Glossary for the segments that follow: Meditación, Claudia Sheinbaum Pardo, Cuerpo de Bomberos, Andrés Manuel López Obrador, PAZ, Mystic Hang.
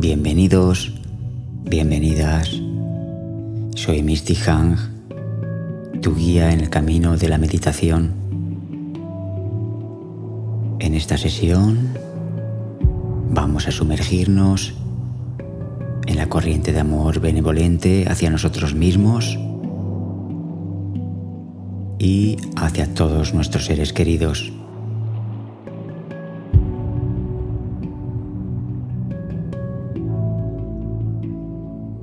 Bienvenidos, bienvenidas. Soy Mystic Hang, tu guía en el camino de la meditación. En esta sesión vamos a sumergirnos en la corriente de amor benevolente hacia nosotros mismos y hacia todos nuestros seres queridos.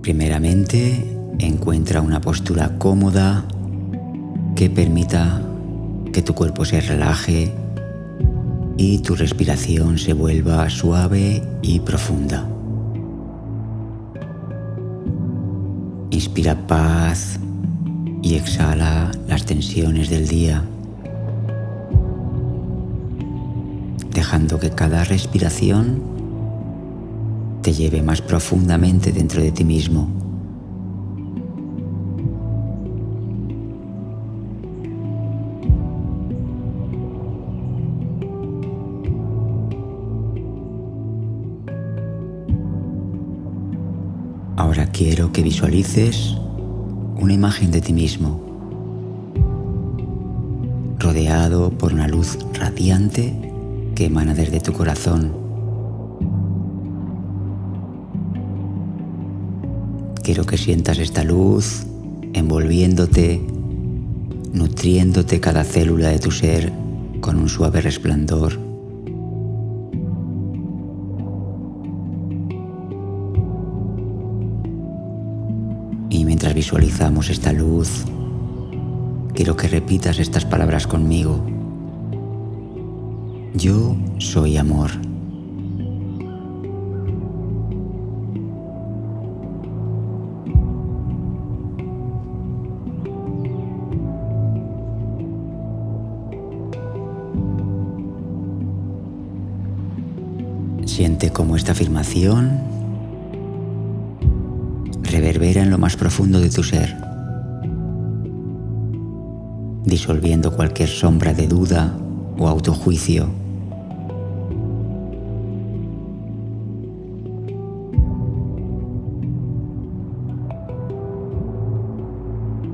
Primeramente, encuentra una postura cómoda que permita que tu cuerpo se relaje y tu respiración se vuelva suave y profunda. Inspira paz y exhala las tensiones del día, dejando que cada respiración te lleve más profundamente dentro de ti mismo. Ahora quiero que visualices una imagen de ti mismo, rodeado por una luz radiante que emana desde tu corazón. Quiero que sientas esta luz envolviéndote, nutriéndote cada célula de tu ser con un suave resplandor. Mientras visualizamos esta luz, quiero que repitas estas palabras conmigo. Yo soy amor. Siente cómo esta afirmación reverbera en lo más profundo de tu ser, disolviendo cualquier sombra de duda o autojuicio.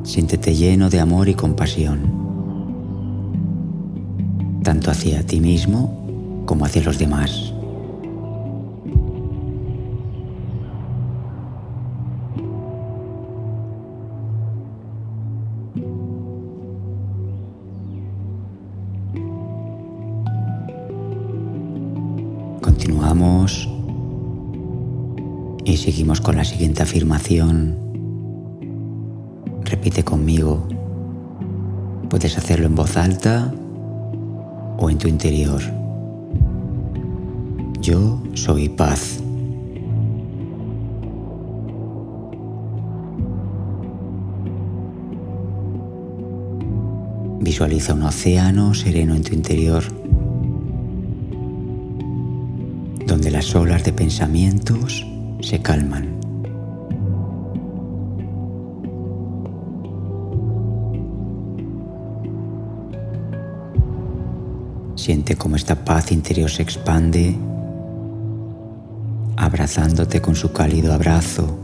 Siéntete lleno de amor y compasión, tanto hacia ti mismo como hacia los demás. Continuamos y seguimos con la siguiente afirmación. Repite conmigo. Puedes hacerlo en voz alta o en tu interior. Yo soy paz. Visualiza un océano sereno en tu interior, donde las olas de pensamientos se calman. Siente cómo esta paz interior se expande, abrazándote con su cálido abrazo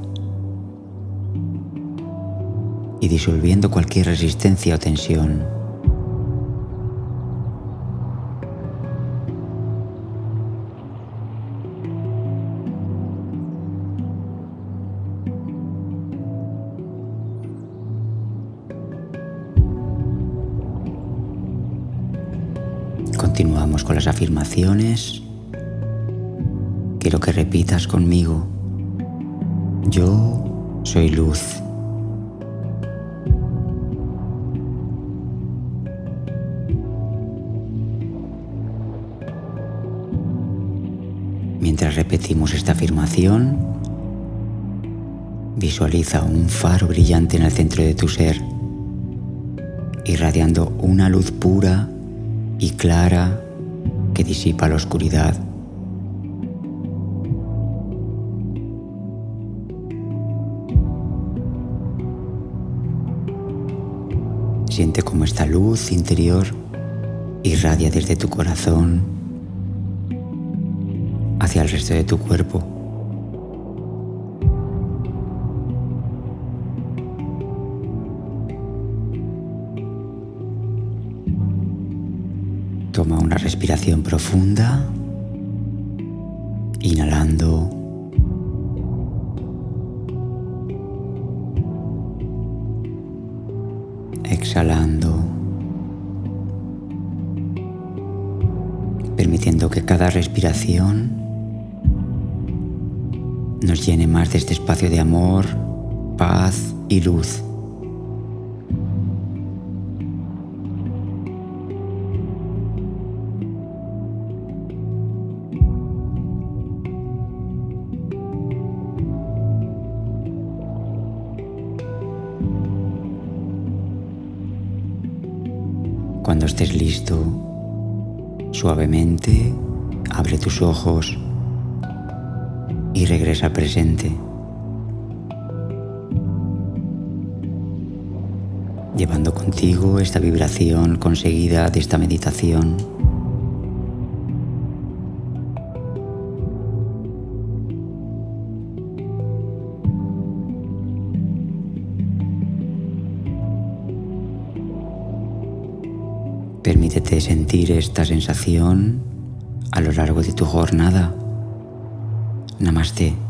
y disolviendo cualquier resistencia o tensión. Continuamos con las afirmaciones. Quiero que repitas conmigo. Yo soy luz. Mientras repetimos esta afirmación, visualiza un faro brillante en el centro de tu ser, irradiando una luz pura y clara que disipa la oscuridad. Siente cómo esta luz interior irradia desde tu corazón hacia el resto de tu cuerpo, Respiración profunda, inhalando exhalando, permitiendo que cada respiración nos llene más de este espacio de amor, paz y luz. Cuando estés listo, suavemente abre tus ojos y regresa al presente, llevando contigo esta vibración conseguida de esta meditación. Permítete sentir esta sensación a lo largo de tu jornada. Namasté.